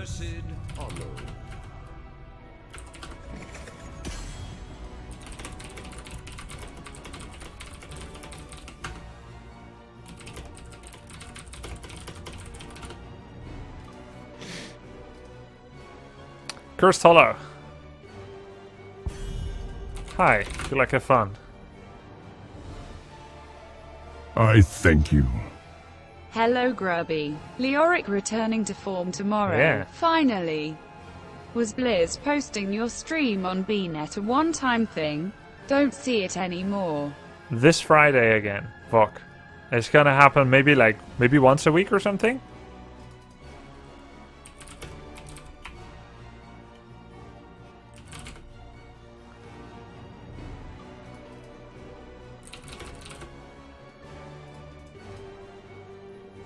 Cursed Hollow. Cursed Hollow. Hi, you like have fun? I thank you. Hello, Grubby. Leoric returning to form tomorrow. Yeah. Finally. Was Blizz posting your stream on BNet a one-time thing? Don't see it anymore. This Friday again, Vok. It's gonna happen maybe once a week or something?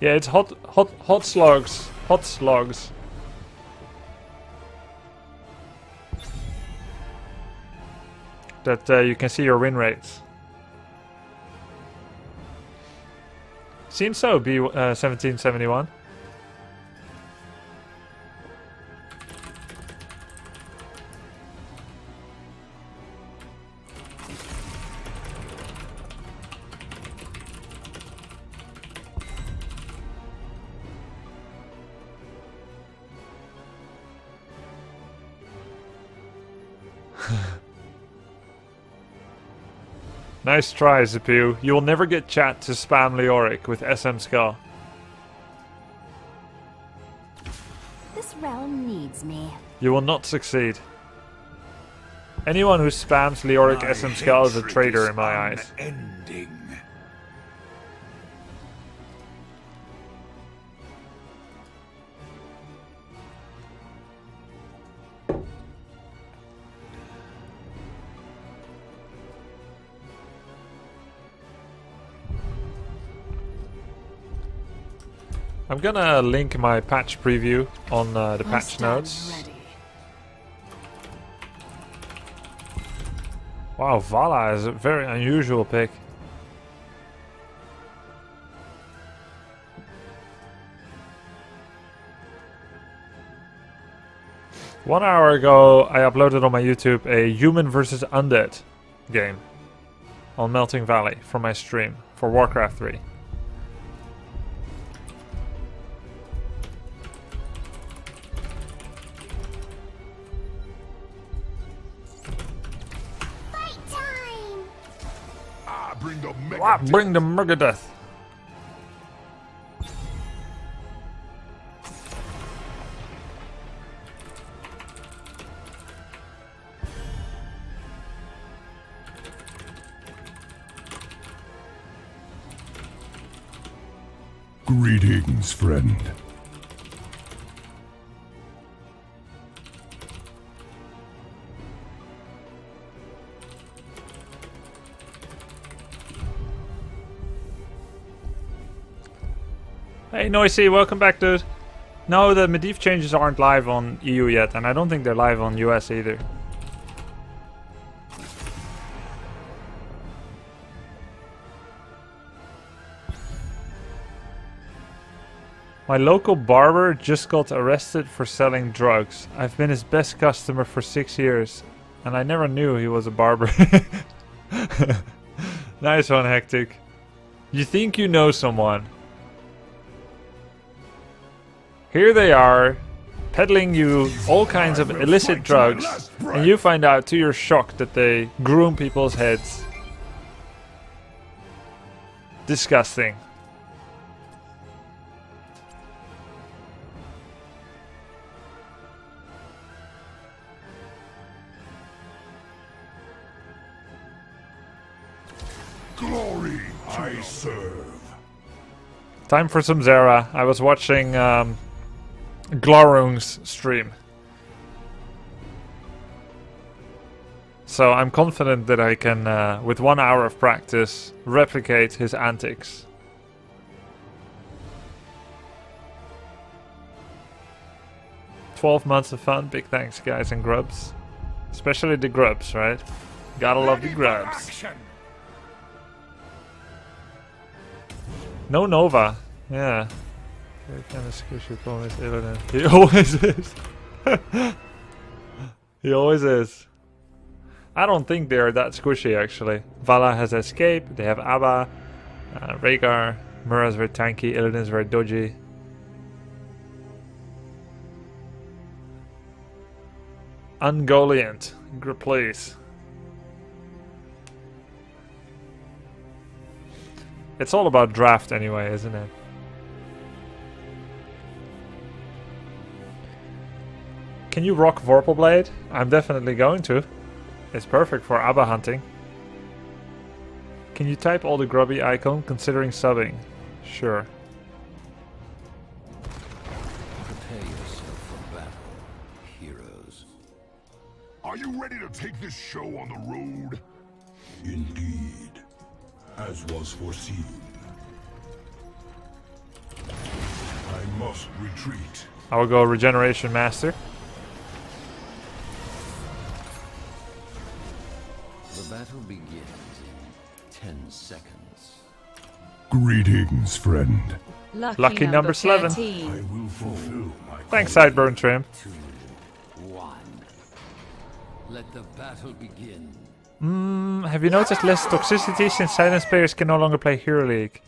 Yeah, it's hot slogs. That you can see your win rates. Seems so, B1771. Nice try, Zepu. You will never get chat to spam Leoric with SM Scar. This realm needs me. You will not succeed. Anyone who spams Leoric SM Scar is a traitor in my eyes. I'm gonna link my patch preview on the patch notes. Ready. Wow, Valla is a very unusual pick. One hour ago, I uploaded on my YouTube a human versus undead game on Melting Valley from my stream for Warcraft 3. Bring the Murgadeath. Greetings, friend. Hey Noisy, welcome back, dude. No, the Medivh changes aren't live on EU yet, and I don't think they're live on US either. My local barber just got arrested for selling drugs. I've been his best customer for 6 years, and I never knew he was a barber. Nice one, Hectic. You think you know someone. Here they are, peddling you all kinds of illicit drugs, and you find out to your shock that they groom people's heads. Disgusting. Glory I serve. Time for some Zera. I was watching Glaurung's stream. So I'm confident that I can, with 1 hour of practice, replicate his antics. . 12 months of fun. Big thanks, guys, and grubs. Especially the grubs, right? Gotta love the grubs. No Nova. Yeah. Kind of squishy problem is Illidan. He always is. He always is. I don't think they are that squishy actually. Valla has escaped, they have ABBA, Rhaegar, Mura's very tanky, Illidan's very dodgy. Ungoliant, please. It's all about draft anyway, isn't it? Can you rock Vorpal Blade? I'm definitely going to. It's perfect for ABBA hunting. Can you type all the Grubby icon considering subbing? Sure. Prepare yourself for battle, heroes. Are you ready to take this show on the road? Indeed, as was foreseen. I must retreat. I will go Regeneration Master. Battle begins in 10 seconds. Greetings, friend. Lucky number 7. I will fulfill my thanks, Sideburn Trim. 2, 1. Let the battle begin. Have you noticed less toxicity since silenced players can no longer play Hero League?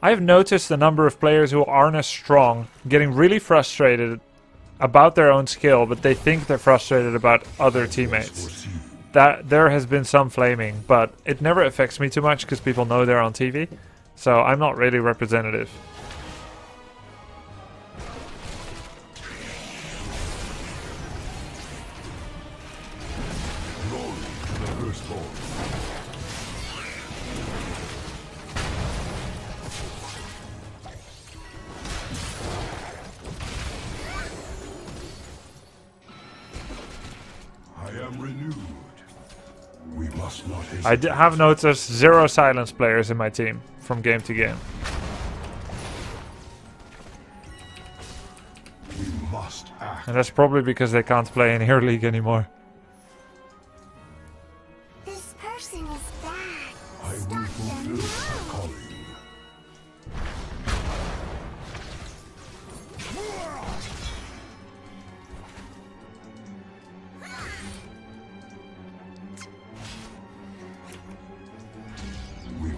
I have noticed the number of players who aren't as strong getting really frustrated about their own skill, but they think they're frustrated about other teammates. That there has been some flaming, but it never affects me too much because people know they're on TV, so I'm not really representative. I have noticed 0 silence players in my team from game to game. We must act. And that's probably because they can't play in Hero League anymore. This person is bad. I will fulfill my calling.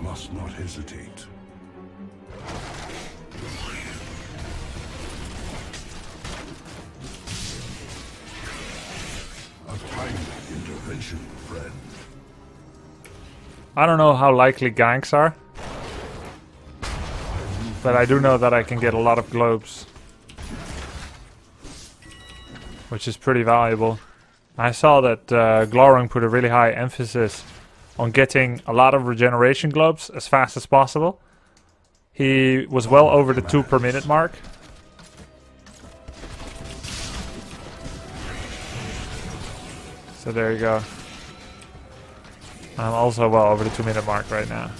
Must not hesitate. A timely intervention, friend. I don't know how likely ganks are, but I do know that I can get a lot of globes, which is pretty valuable. I saw that Glaurung put a really high emphasis on getting a lot of regeneration globes as fast as possible. He was well over the 2 per minute mark. So there you go. I'm also well over the 2 minute mark right now.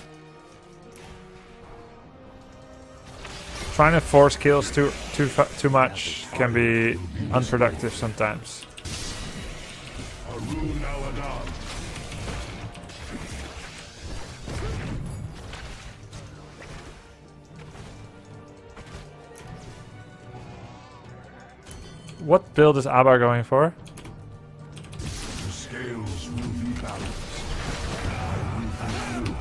Trying to force kills too much can be unproductive sometimes. What build is ABBA going for? The scales will be balanced. I will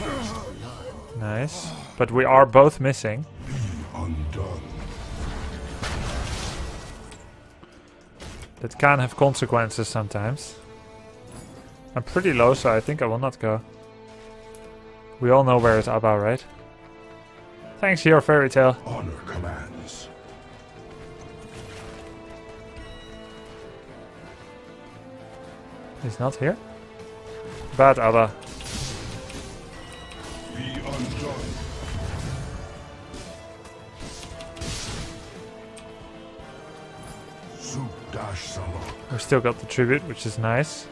fulfill my calling. Nice. But we are both missing. Be undone. That can have consequences sometimes. I'm pretty low, so I think I will not go. We all know where is ABBA, right? Thanks, your fairy tale. Honor commands. He's not here? Bad ABBA. Be undone. We've still got the tribute, which is nice.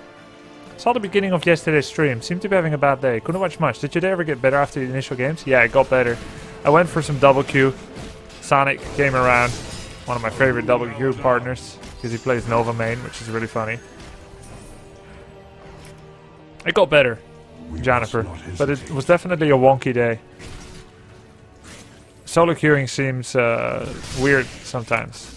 Saw the beginning of yesterday's stream. Seemed to be having a bad day. Couldn't watch much. Did your day ever get better after the initial games? Yeah, it got better. I went for some double Q. Sonic came around. One of my favorite double Q partners. Because he plays Nova main, which is really funny. It got better, Jennifer. But it was definitely a wonky day. solo queuing seems weird sometimes.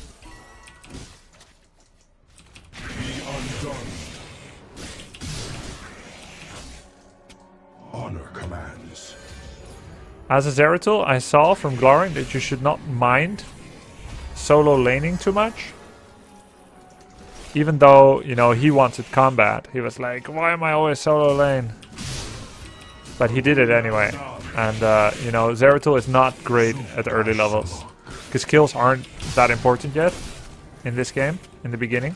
Honor commands. As a Zeratul, I saw from Glaurung that you should not mind solo laning too much. Even though, you know, he wanted combat. He was like, why am I always solo lane? But he did it anyway. And, you know, Zeratul is not great at early levels. Because kills aren't that important yet in this game, in the beginning.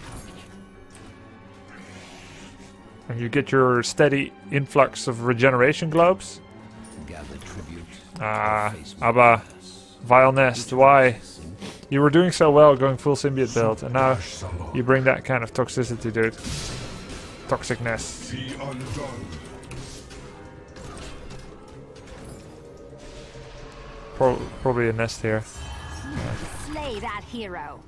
And you get your steady influx of regeneration globes. Ah, ABBA, Vile Nest, why? You were doing so well going full symbiote build, and now you bring that kind of toxicity, dude. Toxicness. Probably a nest here. Yeah. Slay that hero.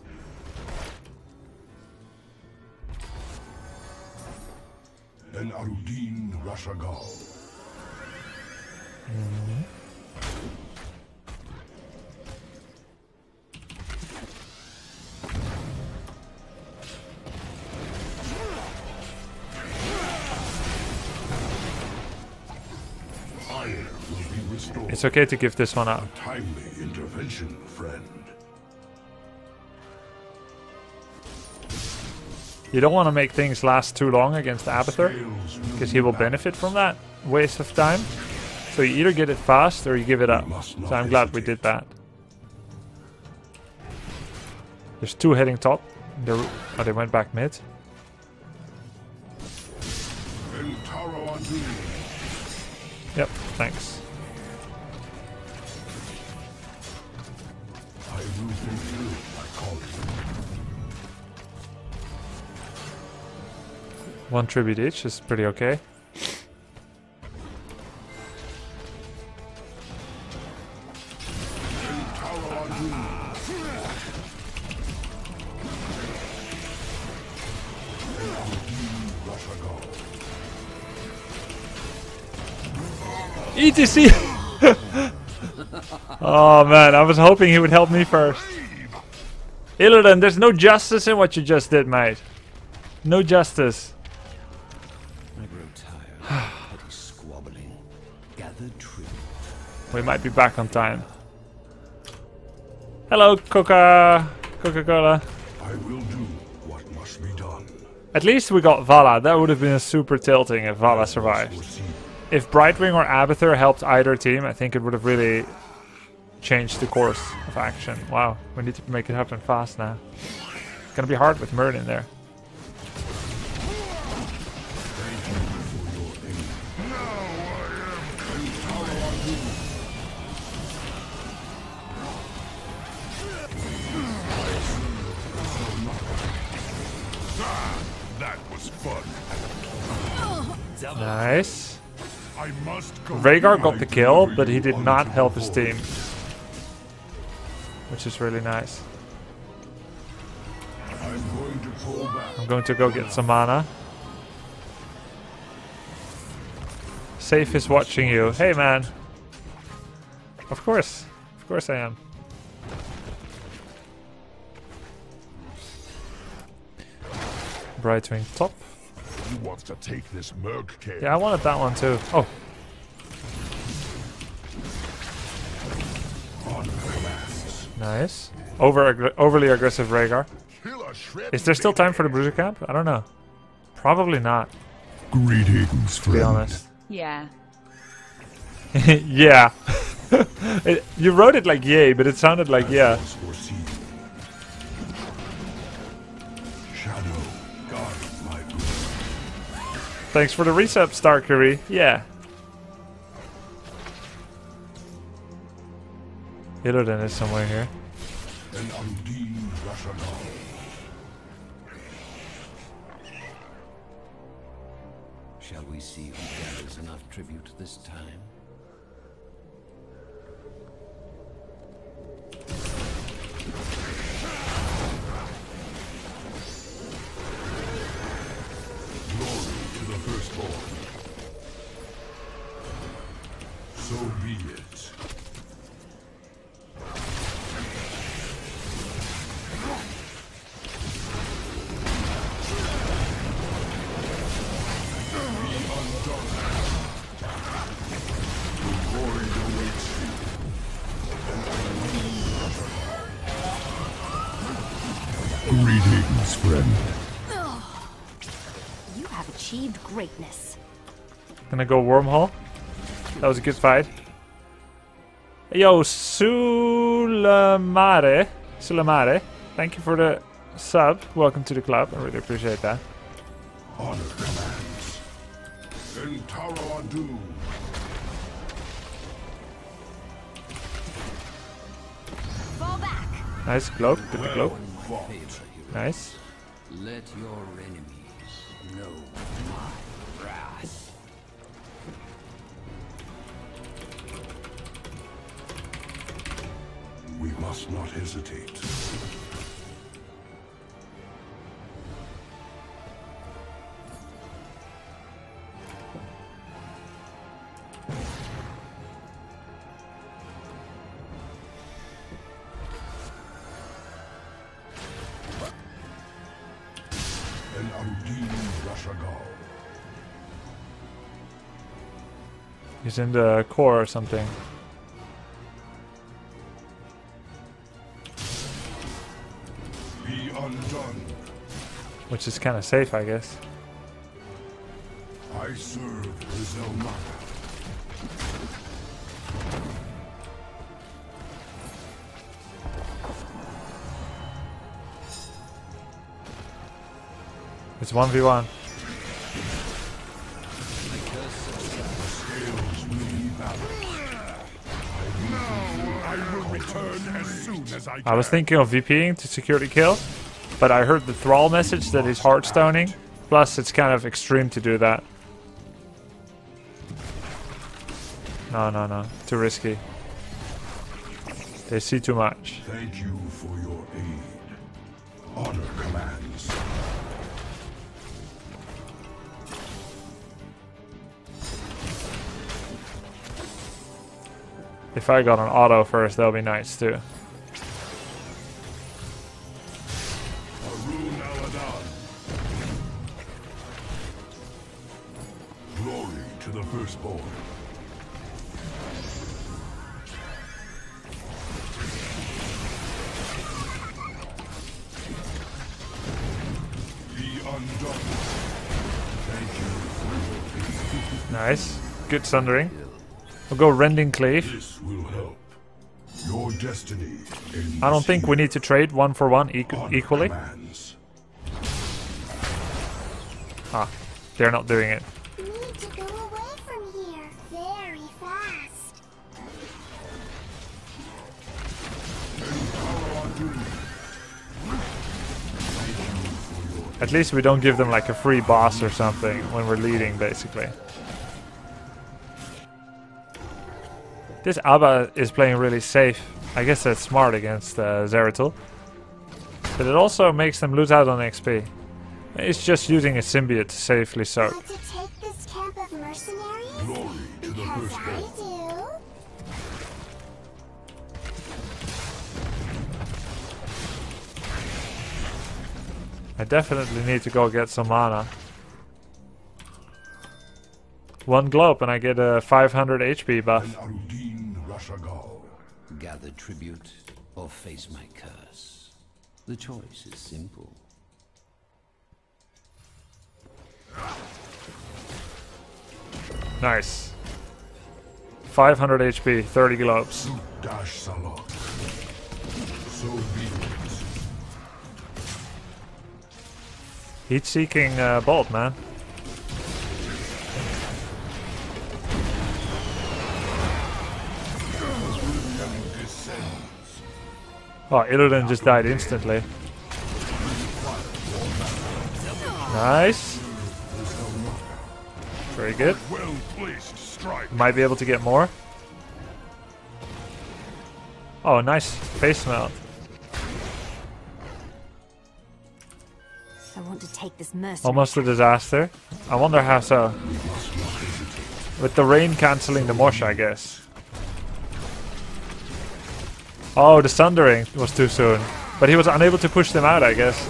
Mm-hmm. It's okay to give this one up. A timely intervention, friend. You don't want to make things last too long against the Abathur, because he will benefit from that waste of time. So you either get it fast or you give it up. So I'm glad we did that. There's two heading top. Oh, they went back mid. Yep, thanks. One tribute each is pretty okay. ETC! Oh man, I was hoping he would help me first. Illidan, there's no justice in what you just did, mate. No justice. We might be back on time. Hello, Coca-Cola. I will do what must be done. At least we got Valla. That would have been super tilting if Valla survived. If Brightwing or Abathur helped either team, I think it would have really changed the course of action. Wow, we need to make it happen fast now. It's gonna be hard with Merlin there. Nice. Rhaegar got the kill, but he did not help his team, which is really nice. I'm going to go get some mana. Safe is watching you. Hey man. Of course I am. Brightwing top. You want to take this merc cave. Yeah, I wanted that one too. Oh. Nice. Overly aggressive Rhaegar. Is there still time for the bruiser camp? I don't know. Probably not. Greetings, friend. To be honest. Yeah. Yeah. You wrote it like yay, but it sounded like yeah. Thanks for the resub, Starkery. Yeah. Illidan is somewhere here. Shall we see who gathers enough tribute this time? So be it. Greetings, friend. You have achieved greatness. Gonna go wormhole. That was a good fight. Yo, Sulemare. Sulemare, thank you for the sub. Welcome to the club. I really appreciate that. Honor commands. Centaur do. Fall back. Nice globe. Good well globe. Nice. Let your enemies know my wrath. We must not hesitate. An undeemed Rashagal. He's in the core or something. Which is kind of safe, I guess. I serve Zelmaka. It's 1v1. I was thinking of VPing to security kill. But I heard the Thrall message that he's hardstoning. Plus, it's kind of extreme to do that. No, no, no. Too risky. They see too much. Thank you for your aid. Honor commands. If I got an auto first, that'll be nice too. Nice. Good sundering. We'll go Rending Cleave. This will help. Your destiny ends. I don't think we need to trade one for one equally. Ah, they're not doing it. We need to go away from here very fast. At least we don't give them like a free boss or something when we're leading, basically. This ABBA is playing really safe. I guess that's smart against Zeratul. But it also makes them lose out on XP. It's just using a symbiote to safely soak. Want to take this camp of mercenaries? Glory to the first I do. I definitely need to go get some mana. One globe and I get a 500 HP buff. Gather tribute or face my curse. The choice is simple. Nice. 500 HP, 30 globes. Heat-seeking bolt, man. Oh, Illidan just died instantly. Nice. Very good. Might be able to get more. Oh, nice face melt. I want to take this mercy. Almost a disaster. I wonder how so. With the rain cancelling the mosh, I guess. Oh, the sundering was too soon. But he was unable to push them out, I guess.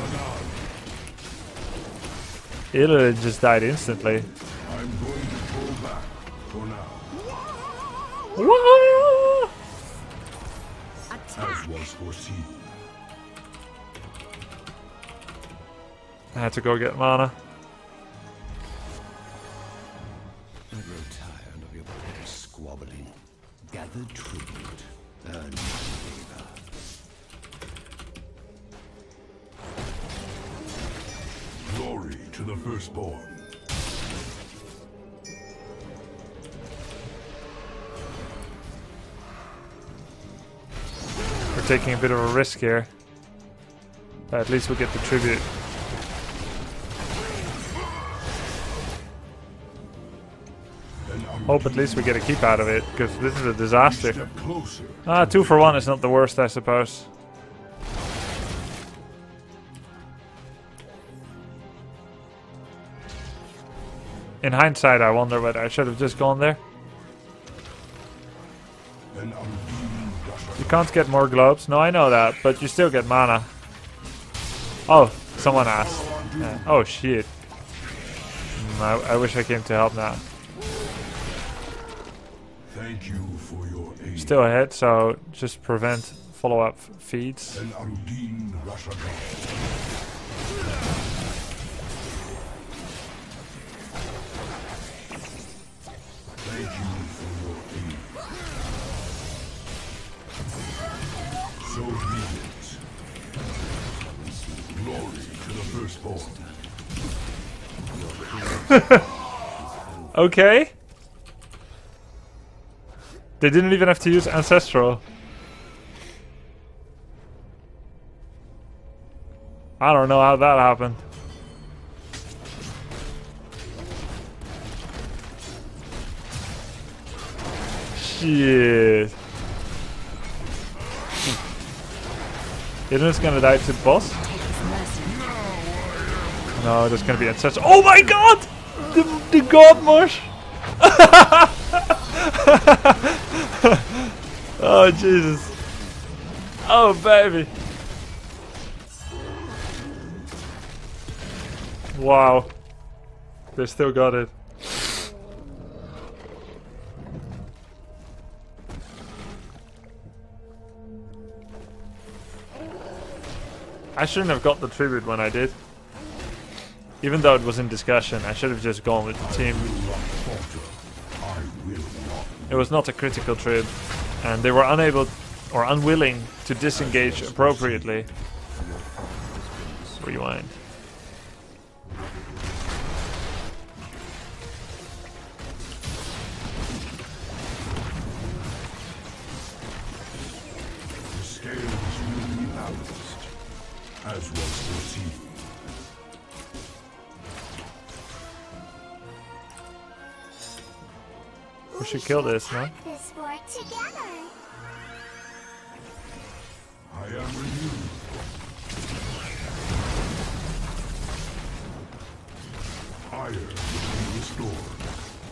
Illidan just died instantly. I'm going to pull back for now. As was foreseen. I had to go get mana. I grow tired of your pathetic squabbling. Gather tribute. Earn favor. Glory to the firstborn. We're taking a bit of a risk here. But at least we'll get the tribute. Hope at least we get a keep out of it, because this is a disaster. Ah, 2 for 1 is not the worst, I suppose. In hindsight, I wonder whether I should have just gone there. You can't get more globes. No, I know that, but you still get mana. Oh, someone asked. Yeah. Oh, shit. I wish I came to help now. Thank you for your aid. Still ahead, so just prevent follow-up feeds. Okay. They didn't even have to use Ancestral. I don't know how that happened. Shit. Isn't this gonna die to boss? No, there's gonna be Ancestral. Oh my god! The Godmarsh! Oh Jesus! Oh baby! Wow, they still got it. I shouldn't have got the tribute when I did. Even though it was in discussion, I should have just gone with the team. It was not a critical trip, and they were unable or unwilling to disengage appropriately. Rewind. The scales will be balanced, as was foreseen. We should kill this, no? This war together. I am renewed. Iron will be restored.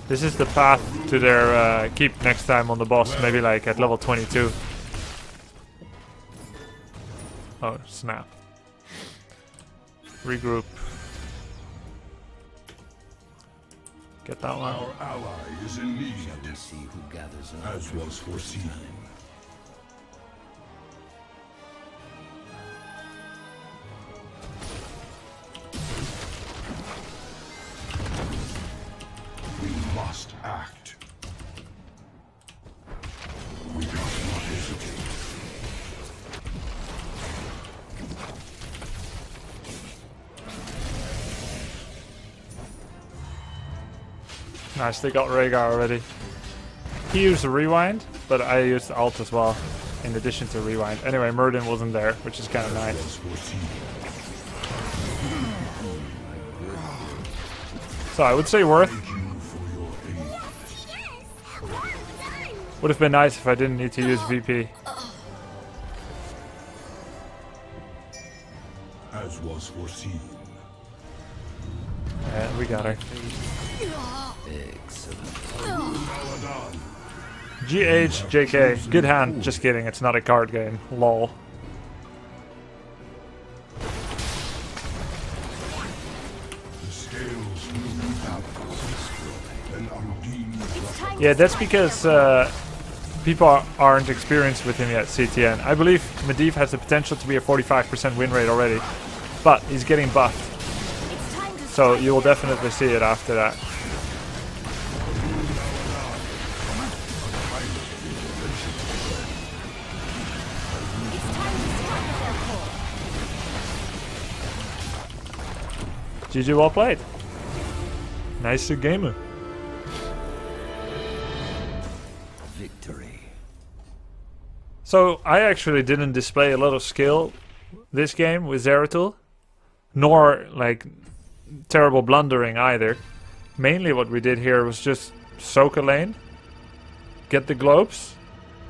This is the path to their keep next time on the boss, maybe like at level 22. Oh, snap. Regroup. Get that one. Our ally is in need. Shall we see who gathers as was foreseen. We must act. We must not hesitate. Nice, they got Rhaegar already. He used Rewind, but I used Alt as well, in addition to Rewind. Anyway, Muradin wasn't there, which is kind of nice. So I would say worth. Would have been nice if I didn't need to use VP. As was foreseen. Yeah, we got her. Excellent. GHJK. Good hand. Just kidding. It's not a card game. Lol. Yeah, that's because people aren't experienced with him yet, CTN. I believe Medivh has the potential to be a 45% win rate already, but he's getting buffed. So you will definitely see it after that. GG, well played. Nice gamer. Victory. So I actually didn't display a lot of skill this game with Zeratul, nor like terrible blundering either. Mainly what we did here was just soak a lane, get the globes,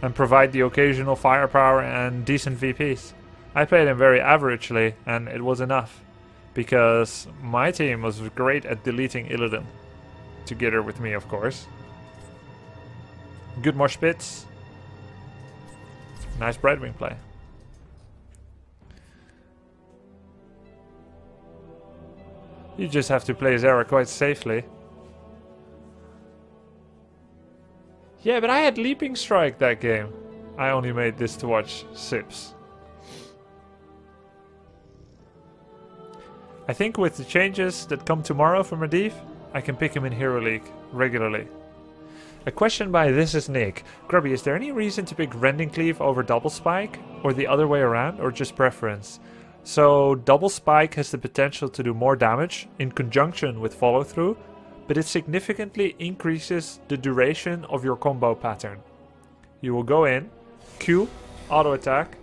and provide the occasional firepower and decent VPs. I played him very averagely and it was enough, because my team was great at deleting Illidan, together with me of course. Good more spits. Nice Brightwing play. You just have to play Zera quite safely. Yeah, but I had Leaping Strike that game. I only made this to watch Sips. I think with the changes that come tomorrow for Medivh, I can pick him in Hero League regularly. A question by This Is Nick. Grubby, is there any reason to pick Rending Cleave over Double Spike? Or the other way around? Or just preference? So Double Spike has the potential to do more damage in conjunction with follow through, but it significantly increases the duration of your combo pattern. You will go in, Q, auto attack,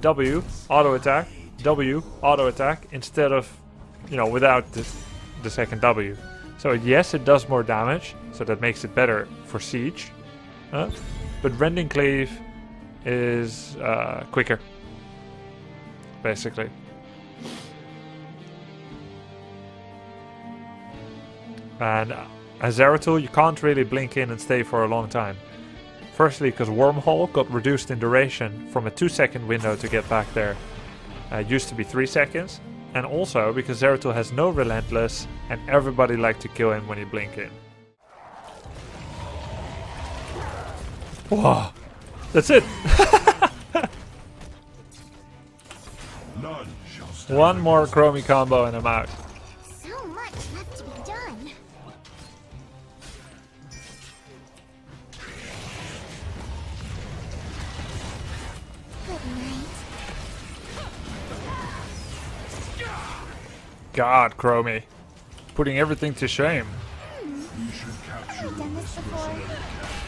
W, auto attack, W, auto attack, instead of, you know, without the second W. So yes, it does more damage, so that makes it better for siege, but Rending Cleave is quicker, basically. And as Zeratul, you can't really blink in and stay for a long time. Firstly, because Wormhole got reduced in duration from a 2-second window to get back there. It used to be 3 seconds. And also because Zeratul has no relentless and everybody liked to kill him when he blinked in. Whoa, that's it! One more Chromie combo and I'm out. So much left to be done. Good night. God, Chromie. Putting everything to shame. We should capture.